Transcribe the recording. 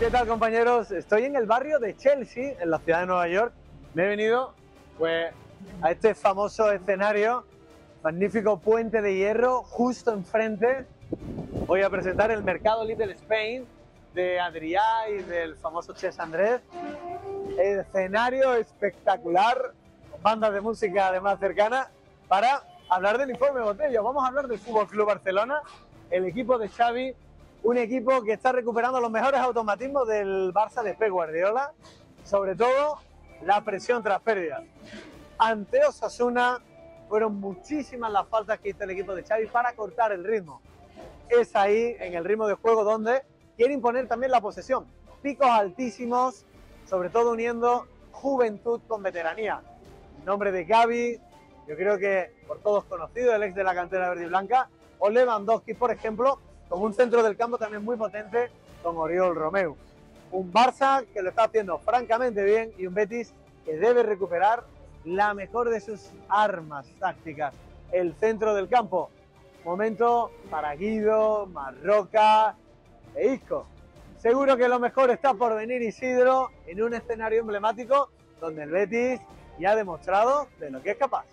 ¿Qué tal, compañeros? Estoy en el barrio de Chelsea, en la ciudad de Nueva York. Me he venido pues a este famoso escenario, magnífico puente de hierro justo enfrente. Voy a presentar el mercado Little Spain de Adrià y del famoso Chess Andrés. El escenario espectacular, bandas de música además cercana, para hablar del informe Botello. Vamos a hablar del Fútbol Club Barcelona, el equipo de Xavi, un equipo que está recuperando los mejores automatismos del Barça de Pep Guardiola, sobre todo la presión tras pérdidas. Ante Osasuna fueron muchísimas las faltas que hizo el equipo de Xavi para cortar el ritmo. Es ahí, en el ritmo de juego, donde quiere imponer también la posesión. Picos altísimos, sobre todo uniendo juventud con veteranía. En nombre de Gaby, yo creo que por todos conocido, el ex de la cantera verde y blanca, o Lewandowski, por ejemplo, con un centro del campo también muy potente, con Oriol Romeu. Un Barça que lo está haciendo francamente bien y un Betis que debe recuperar la mejor de sus armas tácticas, el centro del campo. Momento para Guido, Marroca e Isco. Seguro que lo mejor está por venir, Isidro, en un escenario emblemático donde el Betis ya ha demostrado de lo que es capaz.